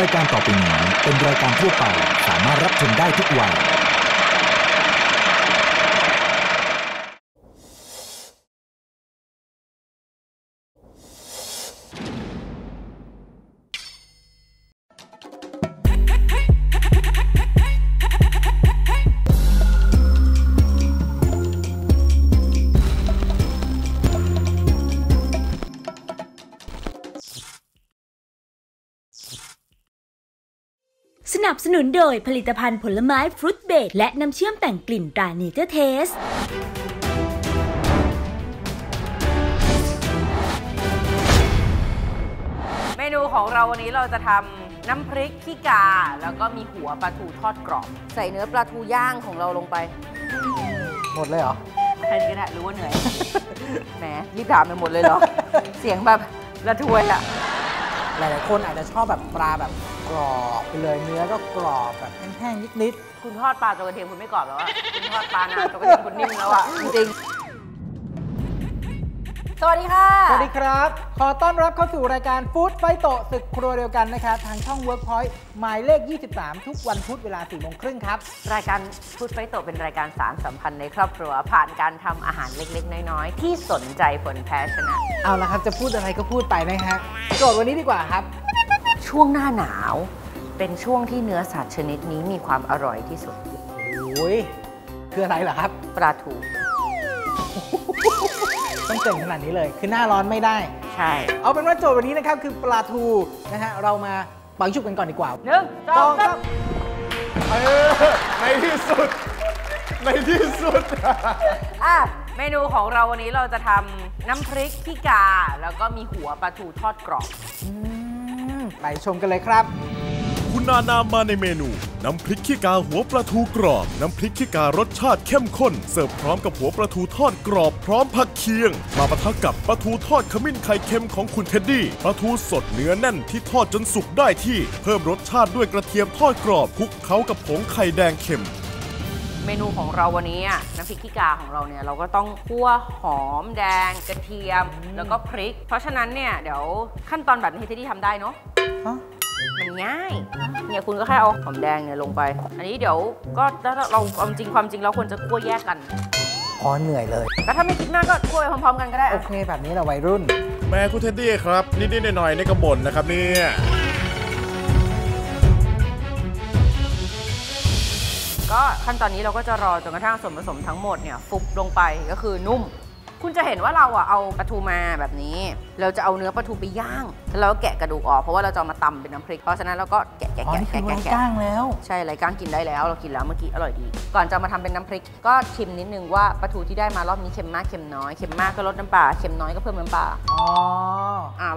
รายการต่อไปนี้เป็นรายการทั่วไปสามารถรับชมได้ทุกวัยสนับสนุนโดยผลิตภัณฑ์ผลไม้ฟรุตเบดและน้ำเชื่อมแต่งกลิ่นตราเนเจอร์เทสเมนูของเราวันนี้เราจะทำน้ำพริกขี้กาแล้วก็มีหัวปลาทูทอดกรอบใส่เนื้อปลาทูย่างของเราลงไปหมดเลยเหรอใครก็ได้รู้ว่าเหนื่อยแหมรีบถามไปหมดเลยเหรอ เสียงแบบระทวยอะหลายๆคนอาจจะชอบแบบปลาแบบกรอบไปเลยเนื้อก็กรอบแบบแห้งๆนิดๆคุณทอดปลาตัวกระเทียมคุณไม่กรอบแล้วอ่ะคุณทอดปลาน้ำตัวกระเทียมคุณนิ่มแล้วอ่ะจริงๆสวัสดีค่ะสวัสดีครับขอต้อนรับเข้าสู่รายการฟู้ดไฟโตศึกครัวเดียวกันนะคะทางช่อง Workpoint หมายเลข 23ทุกวันพุธเวลา 16:30 ครับรายการฟู้ดไฟโตเป็นรายการสารสัมพันธ์ในครอบครัวผ่านการทำอาหารเล็กๆน้อยๆที่สนใจผลแพ้ชนะเอาละครับจะพูดอะไรก็พูดไปนะฮะโจทย์วันนี้ดีกว่าครับช่วงหน้าหนาวเป็นช่วงที่เนื้อสัตว์ชนิดนี้มีความอร่อยที่สุดโอ้ยคืออะไรเหรอครับปลาทูต้องเก่งขนาดนี้เลยคือหน้าร้อนไม่ได้ใช่เอาเป็นว่าโจทย์วันนี้นะครับคือปลาทูนะฮะเรามาปังชุบกันก่อนดีกว่า1 2 3ในที่สุดในที่สุดอ่ะเมนูของเราวันนี้เราจะทำน้ำพริกขี้กาแล้วก็มีหัวปลาทูทอดกรอบไปชมกันเลยครับคุณนานามาในเมนูน้ำพริกขี้กาหัวปลาทูกรอบน้ำพริกขี้การสชาติเข้มข้นเสิร์ฟพร้อมกับหัวปลาทูทอดกรอบพร้อมผักเคียงมาปะทะกับปลาทูทอดขมิ้นไข่เค็มของคุณเท็ดดี้ปลาทูสดเนื้อแน่นที่ทอดจนสุกได้ที่เพิ่มรสชาติด้วยกระเทียมทอดกรอบคลุกเคล้ากับผงไข่แดงเค็มเมนูของเราวันนี้น้ำพริกขี้กาของเราเนี่ยเราก็ต้องคั่วหอมแดงกระเทียมแล้วก็พริกเพราะฉะนั้นเนี่ยเดี๋ยวขั้นตอนแบบนี้เท็ดดี้ทำได้เนาะมันง่ายเนี่ยคุณก็แค่เอาหอมแดงเนี่ยลงไปอันนี้เดี๋ยวก็เราความจริงเราควรจะคั่วแยกกันอ๋อเหนื่อยเลยแต่ถ้าไม่คิดมากก็คั่วพร้อมๆกันก็ได้โอเคแบบนี้เราวัยรุ่นแม่คุณเท็ดดี้ครับนิดๆหน่อยๆในกระบอกนะครับเนี่ยก็ขั้นตอนนี้เราก็จะรอจนกระทั่งส่วนผสมทั้งหมดเนี่ยฟุบลงไปก็คือนุ่มคุณจะเห็นว่าเราเอาปลาทูมาแบบนี้เราจะเอาเนื้อปลาทูไปย่างแล้วแกะกระดูกออกเพราะว่าเราจะมาตำเป็นน้ำพริกเพราะฉะนั้นเราก็แกะย่างแล้วใช่ไรก้างกินได้แล้วเรากินแล้วเมื่อกี้อร่อยดีก่อนจะมาทำเป็นน้ำพริกก็ชิมนิดนึงว่าปลาทูที่ได้มารอบนี้เค็มมากเค็มน้อยเค็มมากก็ลดน้ำปลาเค็มน้อยก็เพิ่มน้ำปลา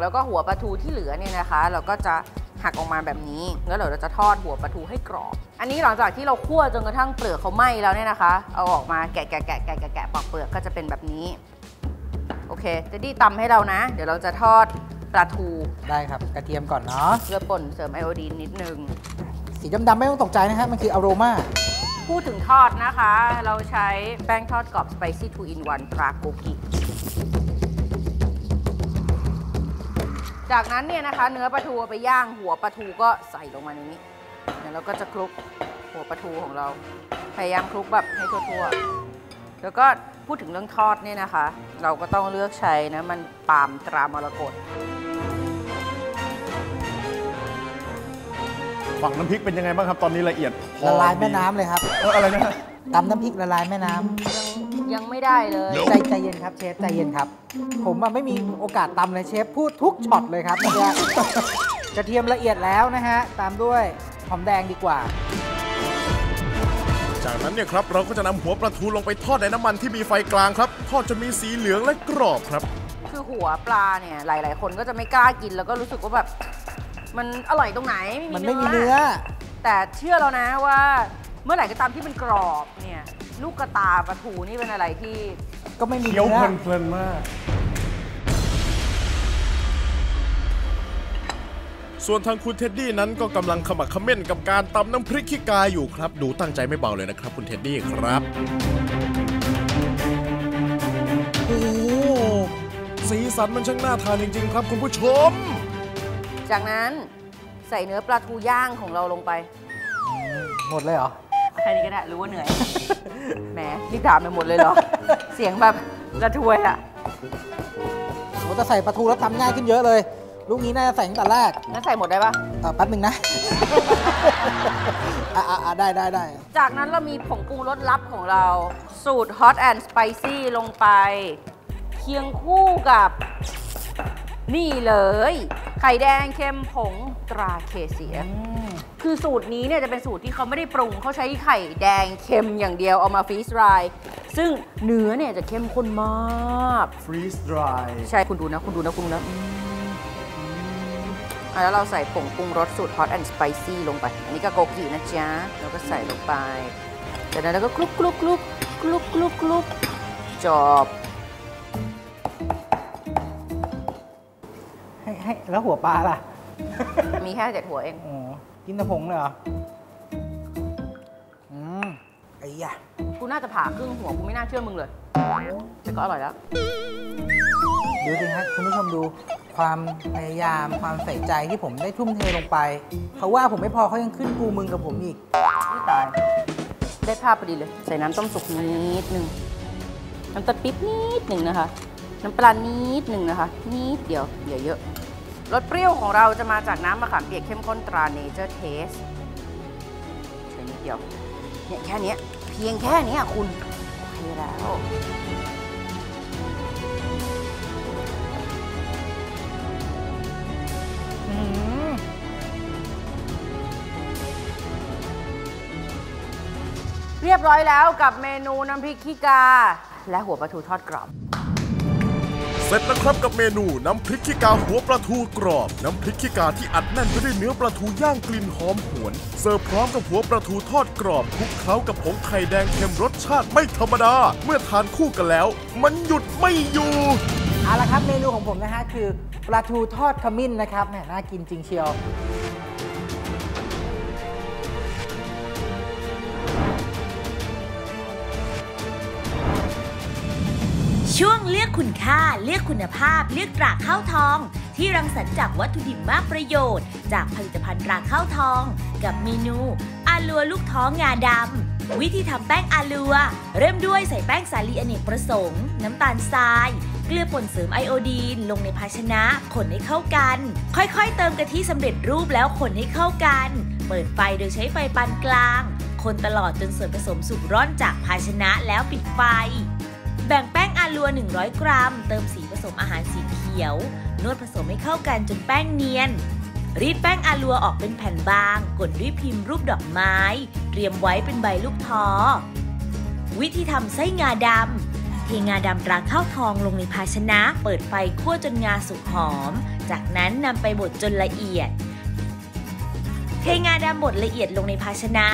แล้วก็หัวปลาทูที่เหลือเนี่ยนะคะเราก็จะหักออกมาแบบนี้แล้วเดี๋ยวเราจะทอดหัวปลาทูให้กรอบอันนี้หลังจากที่เราคั่วจนกระทั่งเปลือกเขาไหม้แล้วเนี่ยนะคะเอาออกมาแกะปอกเปลือกก็จะเป็นแบบนี้โอเคเท็ดดี้ตำให้เรานะเดี๋ยวเราจะทอดปลาทูได้ครับกระเทียมก่อนเนาะเกลือป่นเสริมไอโอดีนนิดนึงสีดำๆไม่ต้องตกใจนะครับมันคืออโรมาพูดถึงทอดนะคะเราใช้แป้งทอดกรอบ Spicy 2 in 1 ตราโกกิจากนั้นเนี่ยนะคะเนื้อปลาทูไปย่างหัวปลาทูก็ใส่ลงมาในนี้แล้วเราก็จะคลุกหัวปลาทูของเราพยายามคลุกแบบให้ทั่วๆแล้วก็พูดถึงเรื่องทอดเนี่ยนะคะเราก็ต้องเลือกใช้นะมันปาล์มตรามรกตฝั่งน้ำพริกเป็นยังไงบ้างครับตอนนี้ละเอียดละลายแม่น้ำเลยครับอะไรนะตำน้ำพริกละลายแม่น้ำยังไม่ได้เลยใจเย็นครับเชฟใจเย็นครับผมไม่มีโอกาสตำเลยเชฟพูดทุกช็อตเลยครับกระเทียมละเอียดแล้วนะฮะตามด้วยหอมแดงดีกว่าจากนั้นเนี่ยครับเราก็จะนำหัวปลาทูลงไปทอดในน้ำมันที่มีไฟกลางครับทอดจนมีสีเหลืองและกรอบครับคือหัวปลาเนี่ยหลายๆคนก็จะไม่กล้ากินแล้วก็รู้สึกว่าแบบมันอร่อยตรงไหนมันไม่มีเนื้อแต่เชื่อแล้วนะว่าเมื่อไหร่ก็ตามที่มันกรอบเนี่ยลูกกระตาปลาทูนี่เป็นอะไรที่ก็ไม่มีเนื้อเพลินๆมากส่วนทางคุณเท็ดดี้นั้นก็กำลังขมักเขม้นกับการตำน้ำพริกขี้กาอยู่ครับดูตั้งใจไม่เบาเลยนะครับคุณเท็ดดี้ครับโอ้สีสันมันช่างน่าทานจริงๆครับคุณผู้ชมจากนั้น ใส่เนื้อปลาทูย่างของเราลงไปหมดเลยเหรอแค่นี้ก็ได้รู้ว่าเหนื่อยแหมนี่ถามไปหมดเลยเหรอ เสียงแบบระทวยอะเราจะใส่ปลาทูแล้วทำง่ายขึ้นเยอะเลยลูกนี้น่าจะใส่ตั้งแต่แรกน่าใส่หมดได้ปะแป๊บนึงนะ ได้จากนั้นเรามีผงปรุงรสลับของเราสูตร Hot and Spicy ลงไปเคียงคู่กับนี่เลยไข่แดงเค็มผงตราเคเสียคือสูตรนี้เนี่ยจะเป็นสูตรที่เขาไม่ได้ปรุงเขาใช้ไข่แดงเค็มอย่างเดียวเอามาฟรีสไดร์ซึ่งเนื้อเนี่ยจะเข้มข้นมากฟรีสไดร์ใช่คุณดูนะแล้วเราใส่ผงปรุงรสสูตร Hot and Spicy ลงไปอันนี้ก็โกกินะจ๊ะแล้วก็ใส่ลงไปจากนั้นเราก็คลุกจบให้แล้วหัวปลาล่ะมีแค่7หัวเองอ๋อกินแต่ผงเลยเหรอไอ้ยะกูน่าจะผ่าครึ่งหัวกูไม่น่าเชื่อมึงเลยแต่ก็อร่อยแล้วดูสิครับคุณผู้ชมดูความพยายามความใส่ใจที่ผมได้ทุ่มเทลงไปเขาว่าผมไม่พอเขายังขึ้นกูมึงกับผมอีกไม่ตายได้ภาพพอดีเลยใส่น้ำต้มสุกนิดนึงน้ำตาลปิ๊บนิดนึงนะคะน้ำปลานิดนึงนะคะนิดเดียวอย่าเยอะรสเปรี้ยวของเราจะมาจากน้ำมะขามเปียกเข้มข้นตราเนเจอร์เทสใส่นิดเดียวเนี่ยแค่นี้เพียงแค่นี้คุณไปแล้วเรียบร้อยแล้วกับเมนูน้ำพริกขี้กาและหัวปลาทูทอดกรอบเสร็จแล้วครับกับเมนูน้ำพริกขี้กาหัวปลาทูกรอบน้ำพริกขี้กาที่อัดแน่นไปด้วยเนื้อปลาทูย่างกลิ่นหอมหวนเสิร์ฟพร้อมกับหัวปลาทูทอดกรอบคลุกเคล้ากับผงไข่แดงเค็มรสชาติไม่ธรรมดาเมื่อทานคู่กันแล้วมันหยุดไม่อยู่เอาละครับเมนูของผมนะฮะคือปลาทูทอดขมิ้นนะครับแหมน่ากินจริงเชียวช่วงเลือกคุณค่าเลือกคุณภาพเลือกตราข้าวทองที่รังสรรค์จากวัตถุดิบมากประโยชน์จากผลิตภัณฑ์ตราข้าวทองกับเมนูอาลัวลูกท้องงาดำวิธีทำแป้งอาลัวเริ่มด้วยใส่แป้งสาลีอเนกประสงค์น้ำตาลทรายเกลือป่นเสริมไอโอดีนลงในภาชนะคนให้เข้ากันค่อยๆเติมกะทิสำเร็จรูปแล้วคนให้เข้ากันเปิดไฟโดยใช้ไฟปานกลางคนตลอดจนส่วนผสมสุกร่อนจากภาชนะแล้วปิดไฟแบ่งแป้งอาลัว100 กรัมเติมสีผสมอาหารสีเขียวนวดผสมให้เข้ากันจนแป้งเนียนรีดแป้งอาลัวออกเป็นแผ่นบางกดด้วยพิมพ์รูปดอกไม้เตรียมไว้เป็นใบลูกท้อวิธีทำไส้งาดำเทงาดำตราข้าวทองลงในภาชนะเปิดไฟคั่วจนงาสุกหอมจากนั้นนำไปบดจนละเอียดเทงาดำบดละเอียดลงในภาชนะ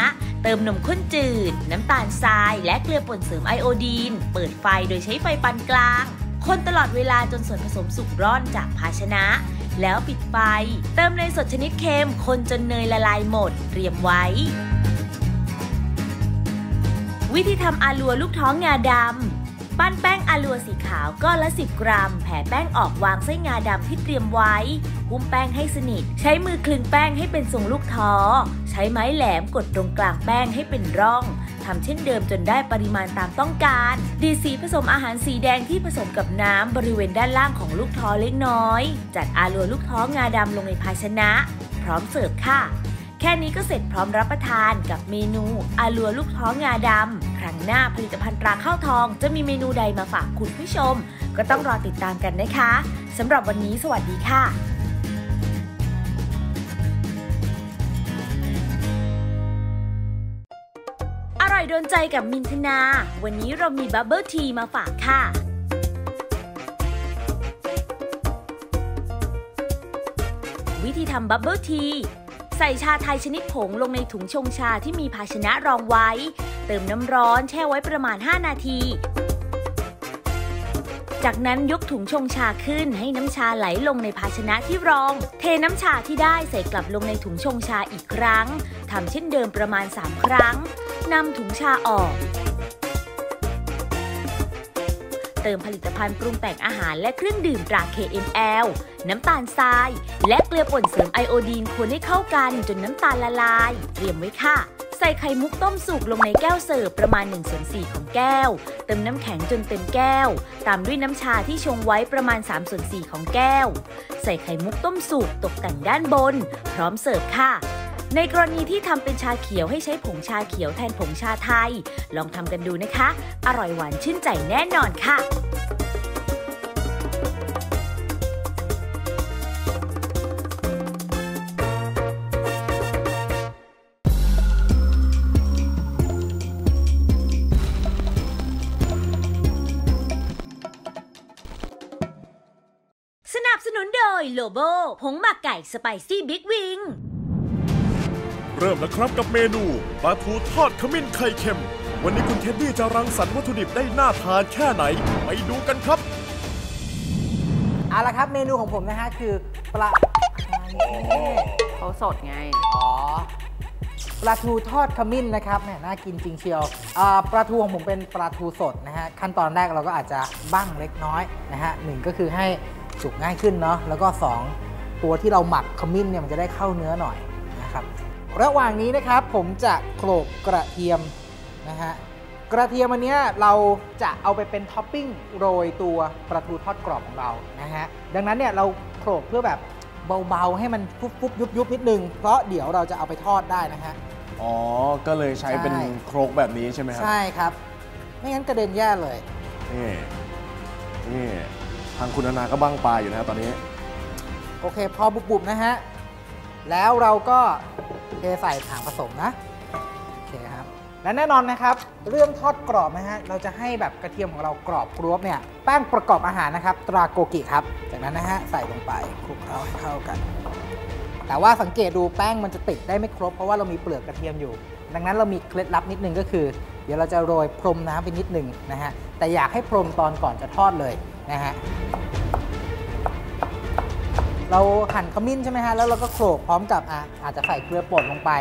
เติมนมข้นจืดน้ำตาลทรายและเกลือป่นเสริมไอโอดีนเปิดไฟโดยใช้ไฟปานกลางคนตลอดเวลาจนส่วนผสมสุกร่อนจากภาชนะแล้วปิดไฟเติมเนยสดชนิดเค็มคนจนเนยละลายหมดเตรียมไว้วิธีทำอาลัวลูกท้องงาดำปั้นแป้งอาลัวสีขาวก้อนละ10 กรัมแผ่แป้งออกวางไส้งาดำที่เตรียมไว้หุ้มแป้งให้สนิทใช้มือคลึงแป้งให้เป็นทรงลูกท้อใช้ไม้แหลมกดตรงกลางแป้งให้เป็นร่องทำเช่นเดิมจนได้ปริมาณตามต้องการดีดสีผสมอาหารสีแดงที่ผสมกับน้ำบริเวณด้านล่างของลูกท้อเล็กน้อยจัดอาลัวลูกท้องาดำลงในภาชนะพร้อมเสิร์ฟค่ะแค่นี้ก็เสร็จพร้อมรับประทานกับเมนูอาลัวลูกท้องาดำครั้งหน้าผลิตภัณฑ์ตราข้าวทองจะมีเมนูใดมาฝากคุณผู้ชมก็ต้องรอติดตามกันนะคะสำหรับวันนี้สวัสดีค่ะโดนใจกับมินทนาวันนี้เรามีบับเบิลทีมาฝากค่ะวิธีทำบับเบิลทีใส่ชาไทยชนิดผงลงในถุงชงชาที่มีภาชนะรองไว้เติมน้ำร้อนแช่ไว้ประมาณ5นาทีจากนั้นยกถุงชงชาขึ้นให้น้ำชาไหลลงในภาชนะที่รองเทน้ำชาที่ได้ใส่กลับลงในถุงชงชาอีกครั้งทำเช่นเดิมประมาณ3 ครั้งนำถุงชาออก เติมผลิตภัณฑ์ปรุงแต่งอาหารและเครื่องดื่มตรา KML น้ำตาลทรายและเกลือป่นเสริมไอโอดีนคนให้เข้ากันจนน้ำตาลละลายเตรียมไว้ค่ะใส่ไข่มุกต้มสุกลงในแก้วเสิร์ฟประมาณ 1/4 ของแก้วเติมน้ำแข็งจนเต็มแก้วตามด้วยน้ำชาที่ชงไว้ประมาณ 3/4 ของแก้วใส่ไข่มุกต้มสุกตกแต่งด้านบนพร้อมเสิร์ฟค่ะในกรณีที่ทำเป็นชาเขียวให้ใช้ผงชาเขียวแทนผงชาไทยลองทำกันดูนะคะอร่อยหวานชื่นใจแน่นอนค่ะสนับสนุนโดยโลโบผงหมักไก่สไปซี่บิ๊กวิงเริ่มแล้วครับกับเมนูปลาทูทอดขมิ้นไข่เค็มวันนี้คุณเท็ดดี้จะรังสรรค์วัตถุดิบได้น่าทานแค่ไหนไปดูกันครับเอาละครับเมนูของผมนะฮะคือปลาเขาสดไงปลาทูทอดขมิ้นนะครับเนี่ยน่ากินจริงเชียวปลาทูของผมเป็นปลาทูสดนะฮะขั้นตอนแรกเราก็อาจจะบั้งเล็กน้อยนะฮะหนึ่งก็คือให้สุกง่ายขึ้นเนาะแล้วก็2ตัวที่เราหมักขมิ้นเนี่ยมันจะได้เข้าเนื้อหน่อยนะครับระหว่างนี้นะครับผมจะโขลกกระเทียมนะฮะกระเทียมอันนี้เราจะเอาไปเป็นท็อปปิ้งโรยตัวปลาทูทอดกรอบของเรานะฮะดังนั้นเนี่ยเราโขลกเพื่อแบบเบาๆให้มันฟุบๆยุบๆนิดนึงเพราะเดี๋ยวเราจะเอาไปทอดได้นะฮะอ๋อก็เลยใช้เป็นโครกแบบนี้ใช่ไหมครับใช่ครับไม่งั้นกระเด็นแย่เลยนี่ทางคุณอนาก็บั้งปลาอยู่นะฮะตอนนี้โอเคพอบุบๆนะฮะแล้วเราก็เทใส่ถังผสมนะโอเคครับและแน่นอนนะครับเรื่องทอดกรอบนะฮะเราจะให้แบบกระเทียมของเรากรอบกรอบเนี่ยแป้งประกอบอาหารนะครับตราโกกิครับจากนั้นนะฮะใส่ลงไปคลุกเคล้าให้เข้ากันแต่ว่าสังเกตดูแป้งมันจะติดได้ไม่ครบเพราะว่าเรามีเปลือกกระเทียมอยู่ดังนั้นเรามีเคล็ดลับนิดนึงก็คือเดี๋ยวเราจะโรยพรมน้ำไปนิดนึงนะฮะแต่อยากให้พรมตอนก่อนจะทอดเลยนะฮะเราหั่นขมิ้นใช่ไหมฮะแล้วเราก็โขลกพร้อมกับอาจจะใส่เกลือป่นลงไป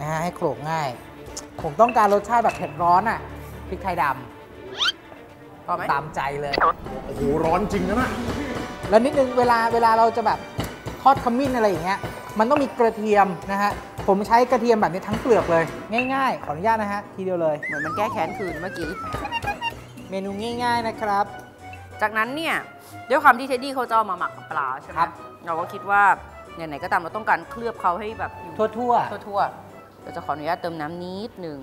นะฮะให้โขลกง่ายผมต้องการรสชาติแบบเผ็ดร้อนพริกไทยดำก็ตามใจเลยโอ้โหร้อนจริงนะแล้วนิดนึงเวลาเราจะแบบทอดขมิ้นอะไรอย่างเงี้ยมันต้องมีกระเทียมนะฮะผมใช้กระเทียมแบบนี้ทั้งเปลือกเลยง่ายๆขออนุญาตนะฮะทีเดียวเลยเหมือนมันแก้แค้นคืนเมื่อกี้เมนูง่ายๆนะครับจากนั้นเนี่ยด้วยความที่เท็ดดี้เขาจะเอามาหมักกับปลาใช่ไหมเราก็คิดว่าไหนๆก็ตามเราต้องการเคลือบเขาให้แบบทั่วเราจะขออนุญาตเติมน้ำนิดหนึ่ง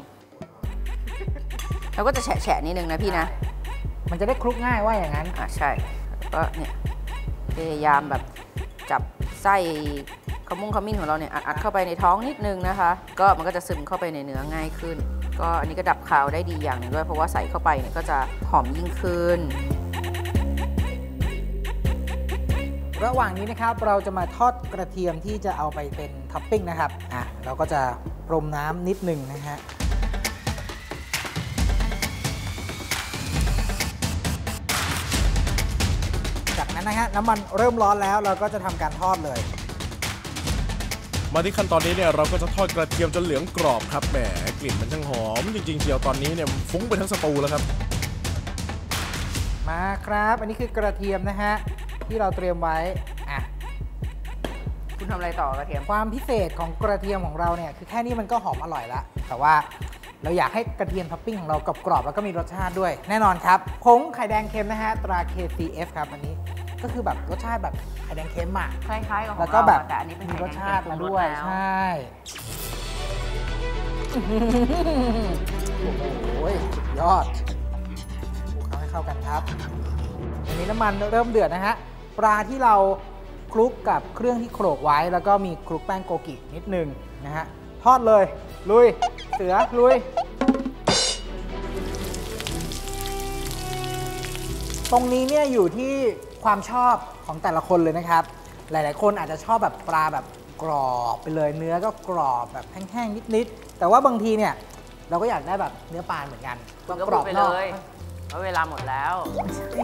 เราก็จะแฉะนิดนึงนะพี่นะมันจะได้คลุกง่ายว่าอย่างนั้นใช่ก็เนี่ยพยายามแบบจับไส้ขมิ้นของเราเนี่ยอัดเข้าไปในท้องนิดนึงนะคะก็มันก็จะซึมเข้าไปในเนื้อง่ายขึ้นก็อันนี้ก็ดับคาวได้ดีอย่างหนึ่งด้วยเพราะว่าใส่เข้าไปเนี่ยก็จะหอมยิ่งขึ้นระหว่างนี้นะครับเราจะมาทอดกระเทียมที่จะเอาไปเป็นท็อปปิ้งนะครับเราก็จะพรมน้ำนิดหนึ่งนะฮะจากนั้นนะฮะน้ำมันเริ่มร้อนแล้วเราก็จะทำการทอดเลยมาที่ขั้นตอนนี้เนี่ยเราก็จะทอดกระเทียมจนเหลืองกรอบครับแหมกลิ่นมันช่างหอมจริงๆเชียวตอนนี้เนี่ยฟุ้งไปทั้งสตูแล้วครับมาครับอันนี้คือกระเทียมนะฮะที่เราเตรียมไว้คุณทำอะไรต่อกระเทียมความพิเศษของกระเทียมของเราเนี่ยคือแค่นี้มันก็หอมอร่อยละแต่ว่าเราอยากให้กระเทียมท็อปปิ้งของเรากรอบแล้วก็มีรสชาติด้วยแน่นอนครับผงไข่แดงเค็มนะฮะตรา KCF ครับอันนี้ก็คือแบบรสชาติแบบไข่แดงเค็มอ่ะคล้ายๆของเราแล้วก็แบบแต่อันนี้เป็นมีรสชาติมาด้วยใช่โอ้ยยอดเอาให้เข้ากันครับอันนี้น้ำมันเริ่มเดือดนะฮะปลาที่เราคลุกกับเครื่องที่โขลกไว้แล้วก็มีคลุกแป้งโกกินิดนึงนะฮะทอดเลยลุยเสือลุยตรงนี้เนี่ยอยู่ที่ความชอบของแต่ละคนเลยนะครับหลายๆคนอาจจะชอบแบบปลาแบบกรอบไปเลยเนื้อก็กรอบแบบแห้งๆนิดๆแต่ว่าบางทีเนี่ยเราก็อยากได้แบบเนื้อปลาเหมือนกันกรอบนอก ว่าเวลาหมดแล้ว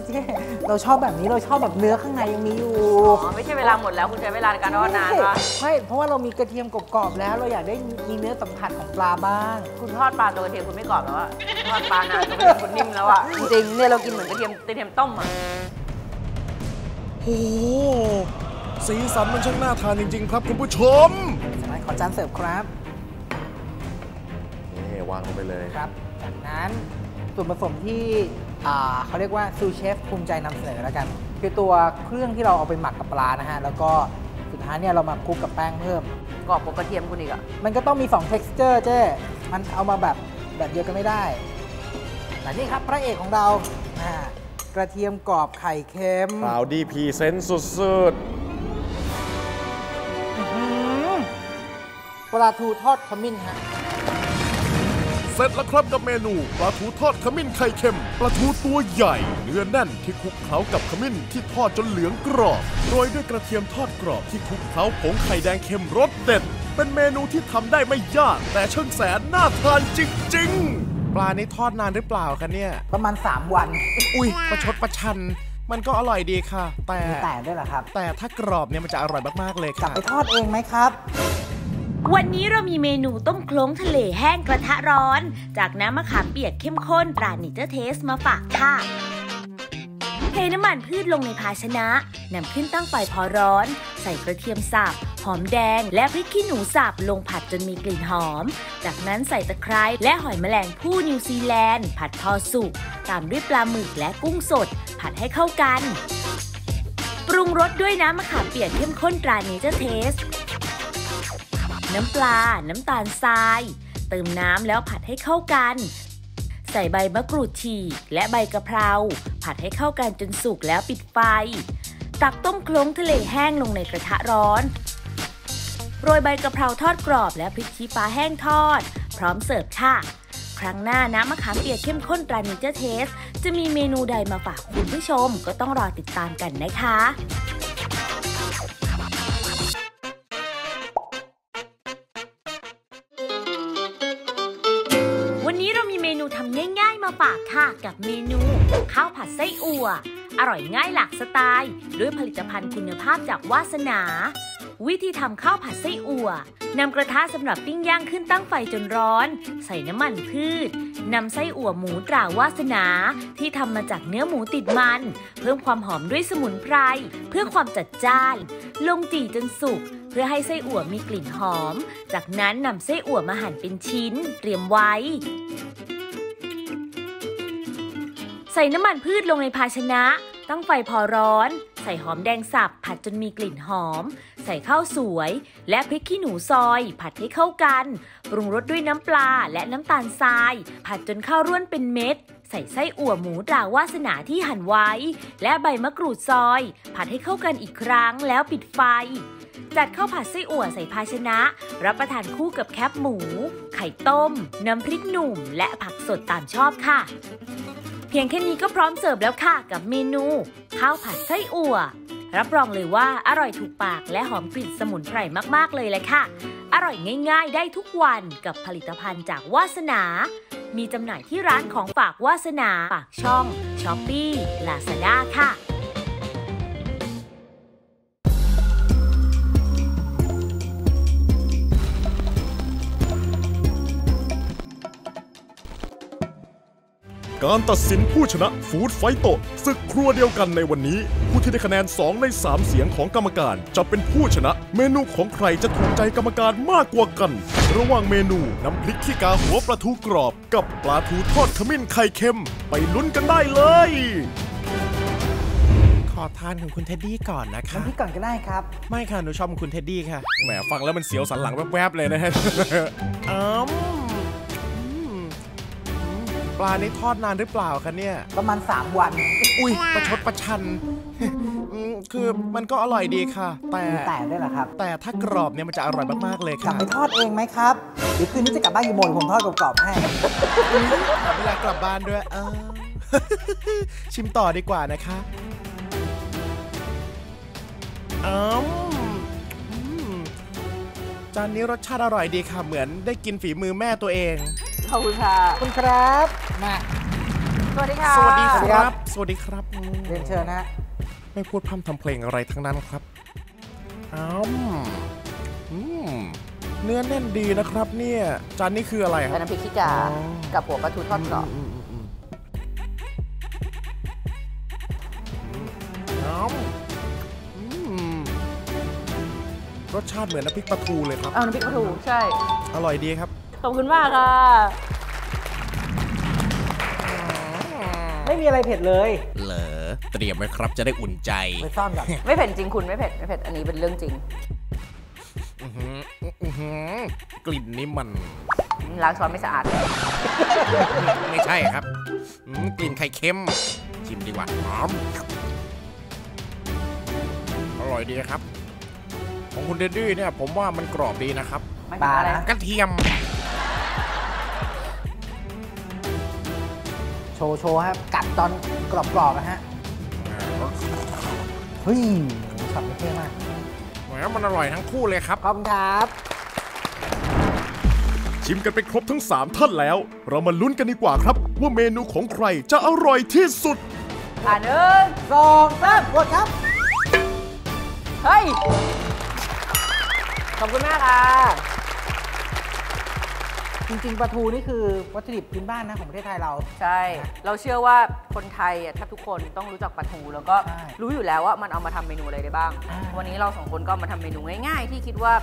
เจ๊เราชอบแบบนี้เราชอบแบบเนื้อข้างในยังมีอยู่อ๋อไม่ใช่เวลาหมดแล้วคุณใช้เวลาในการทอดนานป่ะไม่เพราะว่าเรามีกระเทียมกรอบๆแล้วเราอยากได้มีเนื้อสัมผัสของปลาบ้างคุณทอดปลาตัวกระเทียมคุณไม่กรอบแล้วอะทอดปลานานตัวคุณนิ่มแล้วอะจริงเนี่ยเรากินเหมือนกระเทียมต้มอะโอ้สีสันมันช่างน่าทานจริงๆครับคุณผู้ชมสมัยขอจานเสิร์ฟครับนี่วางลงไปเลยครับจากนั้นส่วนผสมที่เขาเรียกว่าซูเชฟภูมิใจนำเสนอแล้วกันคือตัวเครื่องที่เราเอาไปหมักกับปลานะฮะแล้วก็สุดท้ายเนี่ยเรามาคลุกกับแป้งเพิ่มกรอบกว่ากระเทียมคุณอีกอะมันก็ต้องมี2 texture เจ๊มันเอามาแบบเดียวกันไม่ได้แต่นี่ครับพระเอกของเรากระเทียมกรอบไข่เค็มสาวดีพรีเซนต์สุดๆปลาทูทอดขมิ้นฮะเสร็จแล้วครับกับเมนูปลาทูทอดขมิ้นไข่เค็มปลาทูตัวใหญ่เนื้อแน่นที่คลุกเคล้ากับขมิ้นที่ทอดจนเหลืองกรอบโรยด้วยกระเทียมทอดกรอบที่คลุกเคล้าผงไข่แดงเค็มรสเด็ดเป็นเมนูที่ทำได้ไม่ยากแต่ช่างแสนน่าทานจริงๆปลานี้ทอดนานหรือเปล่าคะเนี่ยประมาณ3วันอุ้ยประชดประชันมันก็อร่อยดีค่ะแต่ด้วยล่ะครับแต่ถ้ากรอบเนี่ยมันจะอร่อยมากๆเลยค่ะไปทอดเองไหมครับวันนี้เรามีเมนูต้มโคลงทะเลแห้งกระทะร้อนจากน้ำมะขามเปียกเข้มข้นตราเนเจอร์เทสมาฝากค่ะเทน้ำมันพืชลงในภาชนะนำขึ้นตั้งไฟพอร้อนใส่กระเทียมสับหอมแดงและพริกขี้หนูสับลงผัดจนมีกลิ่นหอมจากนั้นใส่ตะไคร้และหอยแมลงภู่นิวซีแลนด์ผัดพอสุกตามด้วยปลาหมึกและกุ้งสดผัดให้เข้ากันปรุงรสด้วยน้ำมะขามเปียกเข้มข้นตราเนเจอร์เทสน้ำปลาน้ำตาลทรายเติมน้ำแล้วผัดให้เข้ากันใส่ใบมะกรูดฉีกและใบกะเพราผัดให้เข้ากันจนสุกแล้วปิดไฟตักต้มโคลงทะเลแห้งลงในกระทะร้อนโรยใบกะเพราทอดกรอบและพริกชี้ฟ้าแห้งทอดพร้อมเสิร์ฟค่ะครั้งหน้าน้ำมะขามเปียกเข้มข้นตราเนเจอร์เทสจะมีเมนูใดมาฝากคุณผู้ชมก็ต้องรอติดตามกันนะคะวันนี้เรามีเมนูทำง่ายๆมาฝากค่ะกับเมนูข้าวผัดไส้อั่วอร่อยง่ายหลากสไตล์ด้วยผลิตภัณฑ์คุณภาพจากวาสนาวิธีทำข้าวผัดไส้อั่วนำกระทะสำหรับปิ้งย่างขึ้นตั้งไฟจนร้อนใส่น้ำมันพืชนำไส้อั่วหมูตราวาสนาที่ทำมาจากเนื้อหมูติดมันเพิ่มความหอมด้วยสมุนไพรเพื่อความจัดจ้านลงจี่จนสุกเพื่อให้ไส้อั่วมีกลิ่นหอมจากนั้นนำไส้อั่วมาหั่นเป็นชิ้นเตรียมไว้ใส่น้ำมันพืชลงในภาชนะตั้งไฟพอร้อนใส่หอมแดงสับผัดจนมีกลิ่นหอมใส่ข้าวสวยและพริกขี้หนูซอยผัดให้เข้ากันปรุงรสด้วยน้ำปลาและน้ำตาลทรายผัดจนข้าวร่วนเป็นเม็ดใส่ไส้อั่วหมูตราวาสนาที่หั่นไว้และใบมะกรูดซอยผัดให้เข้ากันอีกครั้งแล้วปิดไฟจัดข้าวผัดไส้อั่วใส่ภาชนะรับประทานคู่กับแคบหมูไข่ต้มน้ำพริกหนุ่มและผักสดตามชอบค่ะเพียงแค่นี้ก็พร้อมเสิร์ฟแล้วค่ะกับเมนูข้าวผัดไส้อั่วรับรองเลยว่าอร่อยถูกปากและหอมกลิ่นสมุนไพรมากๆเลยแหละค่ะอร่อยง่ายๆได้ทุกวันกับผลิตภัณฑ์จากวาสนามีจำหน่ายที่ร้านของฝากวาสนาปากช่องช้อปปี้ Lazada ค่ะการตัดสินผู้ชนะฟู้ดไฟโต้ศึกครัวเดียวกันในวันนี้ผู้ที่ได้คะแนน2ใน3เสียงของกรรมการจะเป็นผู้ชนะเมนูของใครจะถูกใจกรรมการมากกว่ากันระหว่างเมนูน้ำพริกขี้กาหัวปลาทูกรอบกับปลาทูทอดขมิ้นไข่เค็มไปลุ้นกันได้เลยขอทานของคุณเท็ดดี้ก่อนนะคะน้ำพริกก่อนก็ได้ครับไม่ค่ะหนูชอบคุณเท็ดดี้ค่ะแหมฟังแล้วมันเสียวสันหลังแวบๆเลยนะฮะปลานี้ทอดนานหรือเปล่าคะเนี่ยประมาณ3วันอุ้ยประชดประชันคือมันก็อร่อยดีค่ะแต่ด้วยล่ะครับแต่ถ้ากรอบเนี่ยมันจะอร่อยมากๆเลยค่ะจะไปทอดเองไหมครับหรือคืนนี้จะกลับบ้านกี่โมงผมทอดกรอบๆให้เวลากลับบ้านด้วยชิมต่อดีกว่านะคะจานนี้รสชาติอร่อยดีค่ะเหมือนได้กินฝีมือแม่ตัวเองขอบคุณค่ะคุณครับมา สวัสดีครับสวัสดีครับเรียนเชิญนะไม่พูดพร่ำทำเพลงอะไรทั้งนั้นครับเนื้อแน่นดีนะครับเนี่ยจานนี้คืออะไรครับน้ำพริกขี้กากับหัวปลาทูทอดกรอบรสชาติเหมือนน้ำพริกปลาทูเลยครับน้ำพริกปลาทูใช่อร่อยดีครับขอบคุณมากค่ะไม่มีอะไรเผ็ดเลยเหรอเตรียมไว้ครับจะได้อุ่นใจไปซ่อนก่อนไม่เผ็ดจริงคุณไม่เผ็ดอันนี้เป็นเรื่องจริงกลิ่นนี่มันล้างช้อนไม่สะอาดไม่ใช่ครับกลิ่นไข่เค็มชิมดีกว่าหอมอร่อยดีครับของคุณเดดดี้เนี่ยผมว่ามันกรอบดีนะครับปลาอะไรกระเทียมโชว์ครับกัดตอนกรอบๆนะฮะเฮ้ยสับเท่มากมันอร่อยทั้งคู่เลยครับขอบคุณครับชิมกันไปครบทั้ง3ท่านแล้วเรามาลุ้นกันดีกว่าครับว่าเมนูของใครจะอร่อยที่สุด1 2 3กดครับเฮ้ยขอบคุณมากค่ะจริงๆปลาทูนี่คือวัตถุดิบพื้นบ้านนะของประเทศไทยเราใช่เราเชื่อว่าคนไทยแทบทุกคนต้องรู้จักปลาทูแล้วก็รู้อยู่แล้วว่ามันเอามาทำเมนูอะไรได้บ้างวันนี้เราสองคนก็มาทำเมนูง่ายๆที่คิดว่า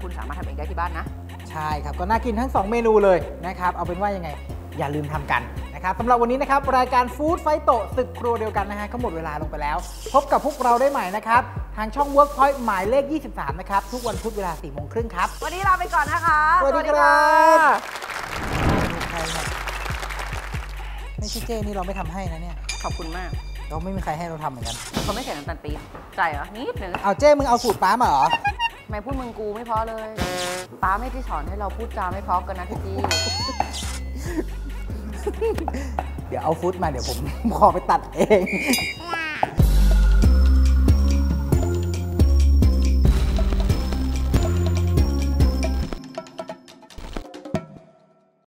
คุณสามารถทำเองได้ที่บ้านนะใช่ครับก็น่ากินทั้ง2เมนูเลยนะครับเอาเป็นว่ายังไงอย่าลืมทำกันนะครับสำหรับวันนี้นะครับรายการฟู้ดไฟโตศึกครัวเดียวกันนะฮะก็หมดเวลาลงไปแล้วพบกับพวกเราได้ใหม่นะครับทางช่อง Workpoint หมายเลข 23 นะครับทุกวันพุธเวลา 16:30 ครับวันนี้ลาไปก่อนนะคะสวัสดีครับไม่ใช่เจนี่เราไม่ทำให้นะเนี่ยขอบคุณมากเราไม่มีใครให้เราทำเหมือนกันเขาไม่ใส่น้ำตาลปี๊บใจเหรอนิดหนึ่งเอาเจมึงเอาสูตรป้ามาเหรอไม่พูดมึงกูไม่พอเลยป้าไม่ได้สอนให้เราพูดจาไม่พอกันนะพี่จีเดี๋ยวเอาฟุตมาเดี๋ยวผมขอไปตัดเอง